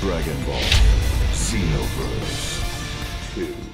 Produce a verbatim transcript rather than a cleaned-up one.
Dragon Ball Xenoverse two.